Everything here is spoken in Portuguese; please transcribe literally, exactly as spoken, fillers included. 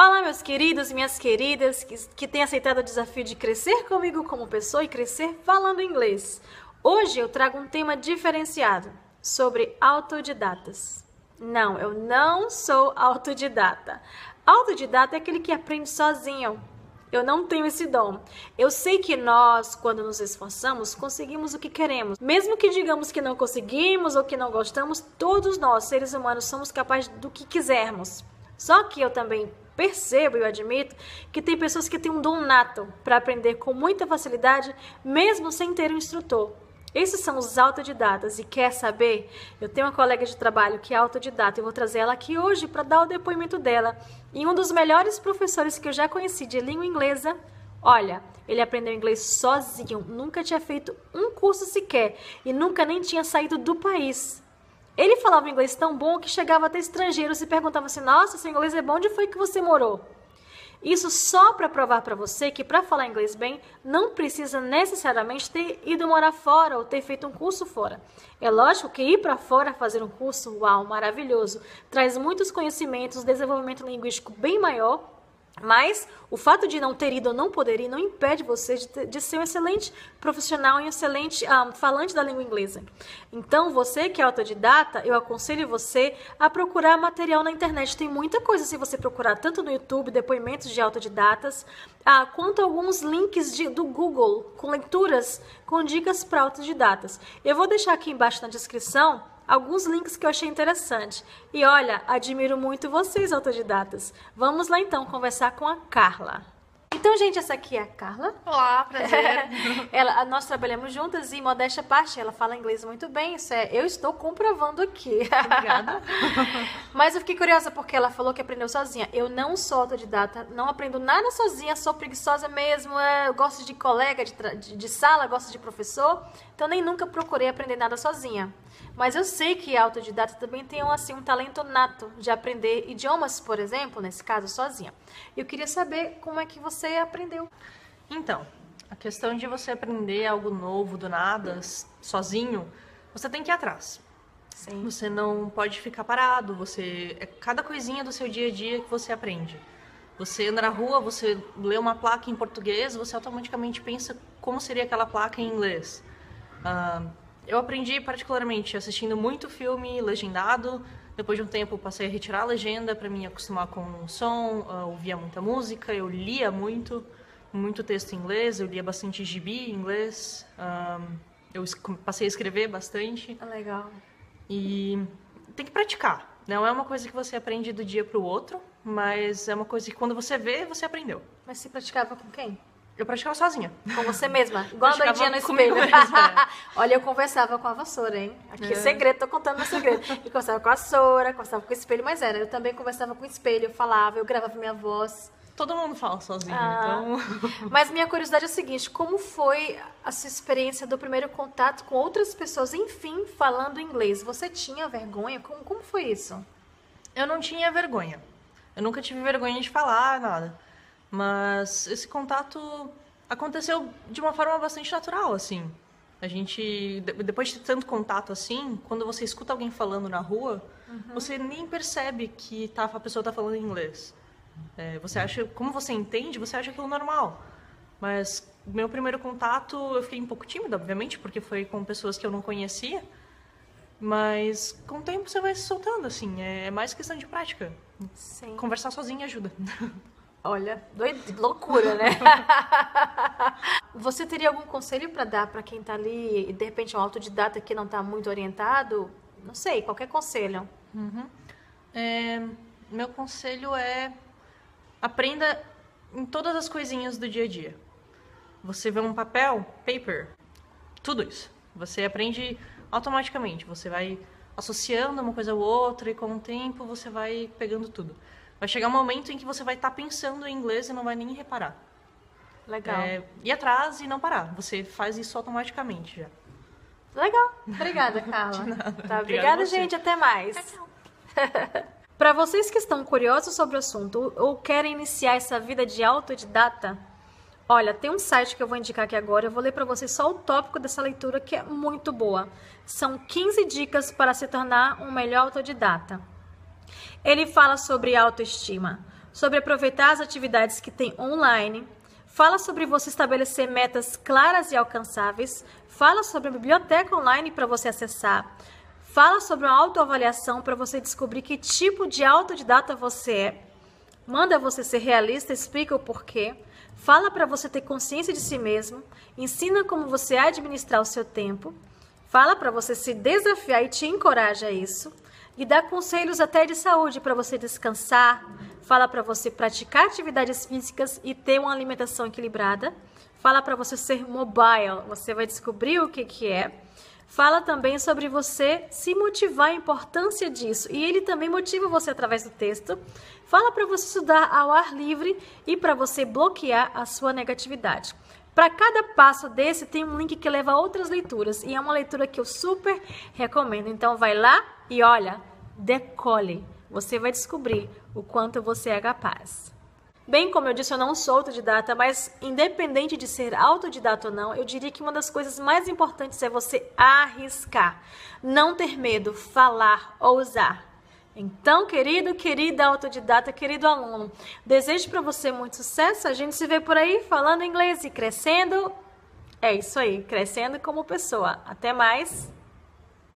Olá meus queridos, minhas queridas, que, que têm aceitado o desafio de crescer comigo como pessoa e crescer falando inglês. Hoje eu trago um tema diferenciado sobre autodidatas. Não, eu não sou autodidata. Autodidata é aquele que aprende sozinho. Eu não tenho esse dom. Eu sei que nós, quando nos esforçamos, conseguimos o que queremos. Mesmo que digamos que não conseguimos ou que não gostamos, todos nós, seres humanos, somos capazes do que quisermos. Só que eu também percebo e eu admito que tem pessoas que têm um dom nato para aprender com muita facilidade, mesmo sem ter um instrutor. Esses são os autodidatas. E quer saber? Eu tenho uma colega de trabalho que é autodidata e vou trazer ela aqui hoje para dar o depoimento dela. E um dos melhores professores que eu já conheci de língua inglesa, olha, ele aprendeu inglês sozinho, nunca tinha feito um curso sequer e nunca nem tinha saído do país. Ele falava inglês tão bom que chegava até estrangeiros e perguntava assim, nossa, seu inglês é bom, onde foi que você morou? Isso só para provar para você que para falar inglês bem, não precisa necessariamente ter ido morar fora ou ter feito um curso fora. É lógico que ir para fora fazer um curso, uau, maravilhoso, traz muitos conhecimentos, desenvolvimento linguístico bem maior, mas o fato de não ter ido ou não poder ir não impede você de, ter, de ser um excelente profissional e um excelente um, falante da língua inglesa. Então, você que é autodidata, eu aconselho você a procurar material na internet. Tem muita coisa se você procurar, tanto no YouTube, depoimentos de autodidatas, ah, quanto alguns links de, do Google, com leituras, com dicas para autodidatas. Eu vou deixar aqui embaixo na descrição alguns links que eu achei interessante. E olha, admiro muito vocês, autodidatas. Vamos lá então conversar com a Carla. Então, gente, essa aqui é a Carla. Olá, prazer. ela, nós trabalhamos juntas e, modéstia à parte, ela fala inglês muito bem. Isso é, eu estou comprovando aqui. Obrigada. Mas eu fiquei curiosa porque ela falou que aprendeu sozinha. Eu não sou autodidata, não aprendo nada sozinha, sou preguiçosa mesmo. Eu gosto de colega de, de, de sala, gosto de professor. Então, nem nunca procurei aprender nada sozinha. Mas eu sei que autodidata também tem assim, um talento nato de aprender idiomas, por exemplo, nesse caso, sozinha. Eu queria saber como é que você aprendeu. Então, a questão de você aprender algo novo do nada, sozinho, você tem que ir atrás. Sim. Você não pode ficar parado, você é cada coisinha do seu dia a dia que você aprende. Você anda na rua, você lê uma placa em português, você automaticamente pensa como seria aquela placa em inglês. Ah, eu aprendi particularmente assistindo muito filme legendado. Depois de um tempo passei a retirar a legenda para me acostumar com o som, uh, ouvia muita música, eu lia muito, muito texto em inglês, eu lia bastante gibi em inglês, um, eu passei a escrever bastante. Legal. E tem que praticar, não é uma coisa que você aprende do dia para o outro, mas é uma coisa que quando você vê, você aprendeu. Mas você praticava com quem? Eu praticava sozinha. Com você mesma? Igual a doidinha no espelho. Olha, eu conversava com a vassoura, hein? Aqui é segredo, tô contando meu segredo. Eu conversava com a vassoura, conversava com o espelho, mas era. Eu também conversava com o espelho, eu falava, eu gravava minha voz. Todo mundo fala sozinho, ah, então... Mas minha curiosidade é a seguinte, como foi a sua experiência do primeiro contato com outras pessoas, enfim, falando inglês? Você tinha vergonha? Como, como foi isso? Eu não tinha vergonha. Eu nunca tive vergonha de falar, nada. Mas esse contato aconteceu de uma forma bastante natural, assim. A gente, depois de tanto contato assim, quando você escuta alguém falando na rua, uhum, você nem percebe que tá, a pessoa tá falando inglês. É, você acha, como você entende, você acha aquilo normal. Mas meu primeiro contato, eu fiquei um pouco tímida, obviamente, porque foi com pessoas que eu não conhecia. Mas com o tempo você vai se soltando, assim. É mais questão de prática. Sim. Conversar sozinha ajuda. Olha, doido, loucura, né? Você teria algum conselho para dar para quem tá ali e de repente é um autodidata que não tá muito orientado? Não sei, qualquer conselho. Uhum. É, meu conselho é aprenda em todas as coisinhas do dia a dia. Você vê um papel, paper, tudo isso. Você aprende automaticamente, você vai associando uma coisa a outra e com o tempo você vai pegando tudo. Vai chegar um momento em que você vai estar tá pensando em inglês e não vai nem reparar. Legal. É, ir atrás e não parar. Você faz isso automaticamente já. Legal. Obrigada, Carla. De nada. Tá, obrigada, gente. Até mais. Tchau, tchau. Para vocês que estão curiosos sobre o assunto ou querem iniciar essa vida de autodidata, olha, tem um site que eu vou indicar aqui agora. Eu vou ler para vocês só o tópico dessa leitura que é muito boa. São quinze dicas para se tornar um melhor autodidata. Ele fala sobre autoestima, sobre aproveitar as atividades que tem online, fala sobre você estabelecer metas claras e alcançáveis, fala sobre a biblioteca online para você acessar, fala sobre uma autoavaliação para você descobrir que tipo de autodidata você é, manda você ser realista, explica o porquê, fala para você ter consciência de si mesmo, ensina como você administrar o seu tempo, fala para você se desafiar e te encoraja a isso, e dá conselhos até de saúde para você descansar, fala para você praticar atividades físicas e ter uma alimentação equilibrada, fala para você ser mobile, você vai descobrir o que que é, fala também sobre você se motivar, a importância disso, e ele também motiva você através do texto, fala para você estudar ao ar livre e para você bloquear a sua negatividade. Para cada passo desse tem um link que leva a outras leituras e é uma leitura que eu super recomendo. Então vai lá e olha, decole. Você vai descobrir o quanto você é capaz. Bem, como eu disse, eu não sou autodidata, mas independente de ser autodidata ou não, eu diria que uma das coisas mais importantes é você arriscar, não ter medo, falar, ousar. Então, querido, querida autodidata, querido aluno, desejo para você muito sucesso, a gente se vê por aí falando inglês e crescendo, é isso aí, crescendo como pessoa. Até mais!